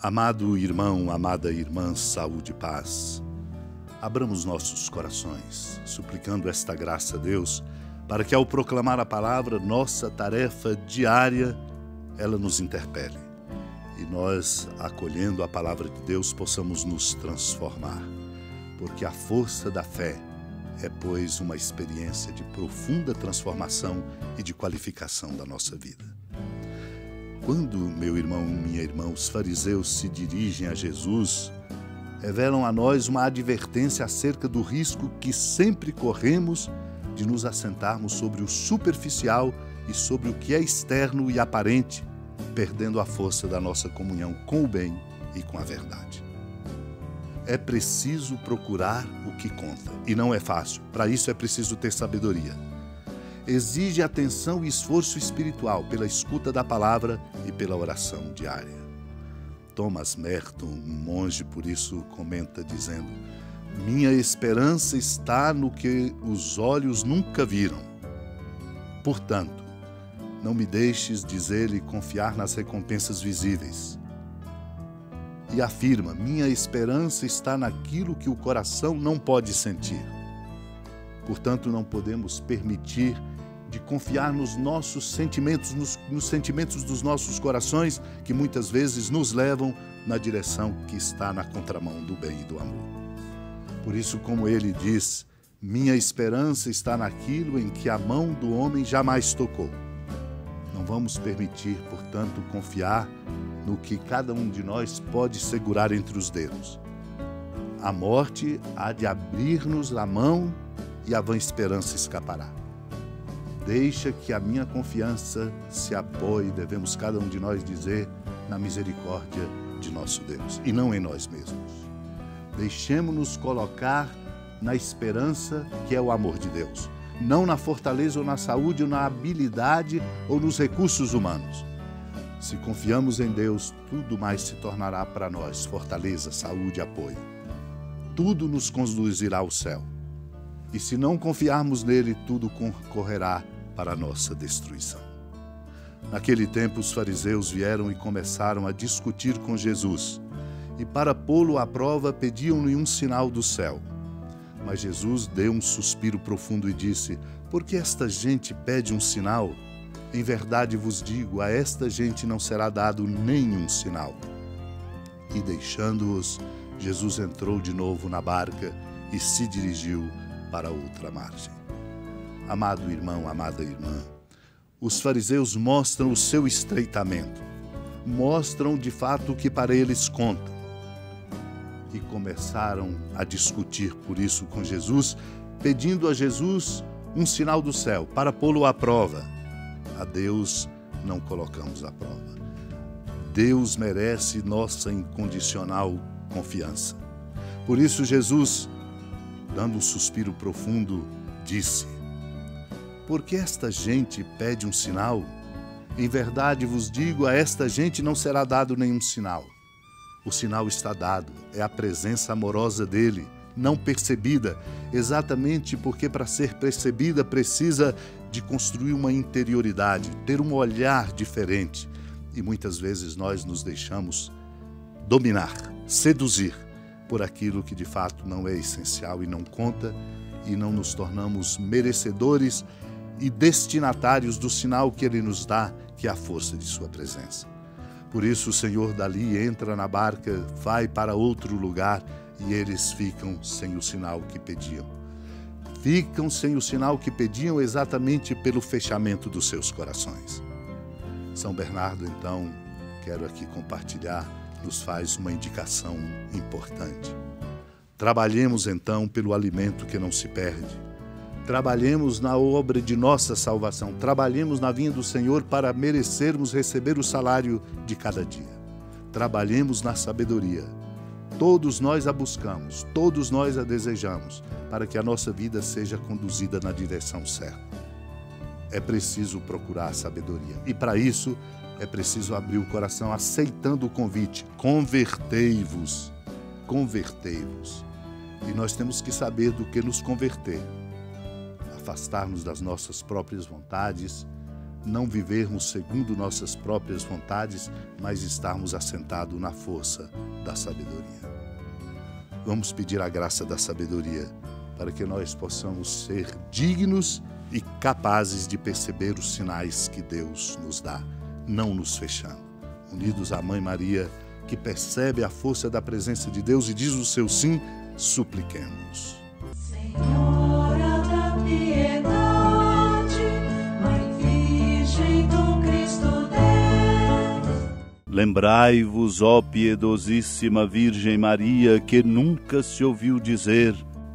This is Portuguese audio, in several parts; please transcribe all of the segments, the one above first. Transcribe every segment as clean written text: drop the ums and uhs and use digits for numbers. Amado irmão, amada irmã, saúde e paz. Abramos nossos corações, suplicando esta graça a Deus, para que ao proclamar a palavra, nossa tarefa diária, ela nos interpele. E nós, acolhendo a palavra de Deus, possamos nos transformar. Porque a força da fé é, pois, uma experiência de profunda transformação e de qualificação da nossa vida. Quando, meu irmão, minha irmã, os fariseus se dirigem a Jesus, revelam a nós uma advertência acerca do risco que sempre corremos de nos assentarmos sobre o superficial e sobre o que é externo e aparente, perdendo a força da nossa comunhão com o bem e com a verdade. É preciso procurar o que conta, e não é fácil. Para isso é preciso ter sabedoria. Exige atenção e esforço espiritual pela escuta da palavra e pela oração diária. Thomas Merton, monge, por isso, comenta dizendo: "Minha esperança está no que os olhos nunca viram. Portanto, não me deixes dizer e confiar nas recompensas visíveis." E afirma: "Minha esperança está naquilo que o coração não pode sentir." Portanto, não podemos permitir de confiar nos nossos sentimentos, nos sentimentos dos nossos corações, que muitas vezes nos levam na direção que está na contramão do bem e do amor. Por isso, como ele diz, minha esperança está naquilo em que a mão do homem jamais tocou. Não vamos permitir, portanto, confiar no que cada um de nós pode segurar entre os dedos. A morte há de abrir-nos a mão e a vã esperança escapará. Deixa que a minha confiança se apoie, devemos cada um de nós dizer, na misericórdia de nosso Deus, e não em nós mesmos. Deixemo-nos colocar na esperança que é o amor de Deus, não na fortaleza ou na saúde ou na habilidade ou nos recursos humanos. Se confiamos em Deus, tudo mais se tornará para nós fortaleza, saúde, apoio. Tudo nos conduzirá ao céu. E se não confiarmos nele, tudo concorrerá para a nossa destruição. Naquele tempo, os fariseus vieram e começaram a discutir com Jesus, e para pô-lo à prova pediam-lhe um sinal do céu. Mas Jesus deu um suspiro profundo e disse: "Por que esta gente pede um sinal? Em verdade vos digo, a esta gente não será dado nenhum sinal." E deixando-os, Jesus entrou de novo na barca e se dirigiu para outra margem. Amado irmão, amada irmã, os fariseus mostram o seu estreitamento, mostram de fato o que para eles conta, e começaram a discutir por isso com Jesus, pedindo a Jesus um sinal do céu, para pô-lo à prova. A Deus não colocamos à prova. Deus merece nossa incondicional confiança. Por isso Jesus, dando um suspiro profundo, disse: "Por que esta gente pede um sinal? Em verdade vos digo, a esta gente não será dado nenhum sinal." O sinal está dado, é a presença amorosa dele, não percebida, exatamente porque para ser percebida precisa de construir uma interioridade, ter um olhar diferente. E muitas vezes nós nos deixamos dominar, seduzir por aquilo que de fato não é essencial e não conta, e não nos tornamos merecedores e destinatários do sinal que Ele nos dá, que é a força de Sua presença. Por isso o Senhor dali entra na barca, vai para outro lugar, e eles ficam sem o sinal que pediam. Ficam sem o sinal que pediam exatamente pelo fechamento dos seus corações. São Bernardo, então, quero aqui compartilhar, nos faz uma indicação importante. Trabalhemos então pelo alimento que não se perde. Trabalhemos na obra de nossa salvação. Trabalhemos na vinha do Senhor para merecermos receber o salário de cada dia. Trabalhemos na sabedoria. Todos nós a buscamos, todos nós a desejamos, para que a nossa vida seja conduzida na direção certa. é preciso procurar sabedoria. E para isso é preciso abrir o coração, aceitando o convite. Convertei-vos, convertei-vos. E nós temos que saber do que nos converter. Afastarmos das nossas próprias vontades, não vivermos segundo nossas próprias vontades, mas estarmos assentados na força da sabedoria. Vamos pedir a graça da sabedoria para que nós possamos ser dignos e capazes de perceber os sinais que Deus nos dá, não nos fechando. Unidos à Mãe Maria, que percebe a força da presença de Deus e diz o seu sim, supliquemos. Senhora da Piedade, Mãe Virgem do Cristo Deus. Lembrai-vos, ó piedosíssima Virgem Maria, que nunca se ouviu dizer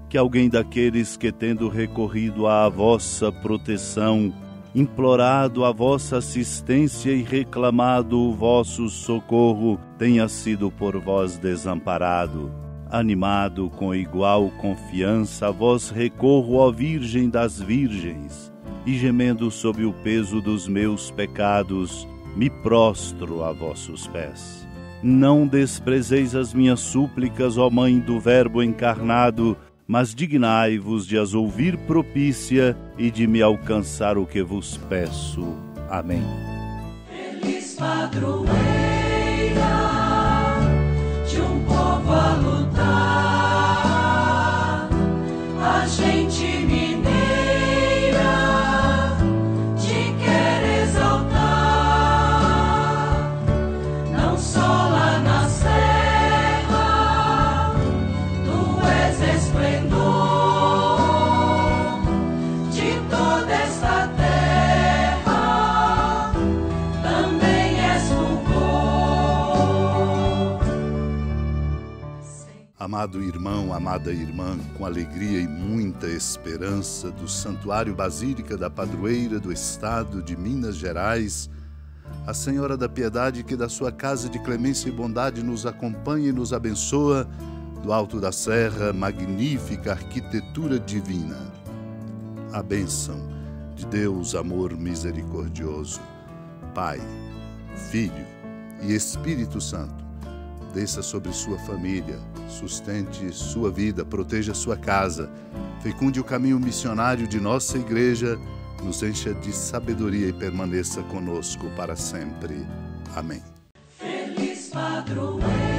que alguém daqueles que, tendo recorrido à vossa proteção, implorado a vossa assistência e reclamado o vosso socorro, tenha sido por vós desamparado. Animado com igual confiança, a vós recorro, ó Virgem das Virgens, e gemendo sob o peso dos meus pecados, me prostro a vossos pés. Não desprezeis as minhas súplicas, ó Mãe do Verbo encarnado, mas dignai-vos de as ouvir propícia e de me alcançar o que vos peço. Amém. Feliz padroeira de um povo a lutar, a gente mineira te quer exaltar, não só lá na serra tu és esplendor de toda esta terra, também és fulgor. Amado irmão, amada irmã, com alegria e muita esperança do Santuário Basílica da Padroeira do Estado de Minas Gerais, a Senhora da Piedade, que da sua casa de clemência e bondade nos acompanha e nos abençoa, do alto da serra, magnífica arquitetura divina. A bênção de Deus, amor misericordioso, Pai, Filho e Espírito Santo, desça sobre sua família, sustente sua vida, proteja sua casa, fecunde o caminho missionário de nossa igreja, nos encha de sabedoria e permaneça conosco para sempre. Amém. Feliz padroeiro.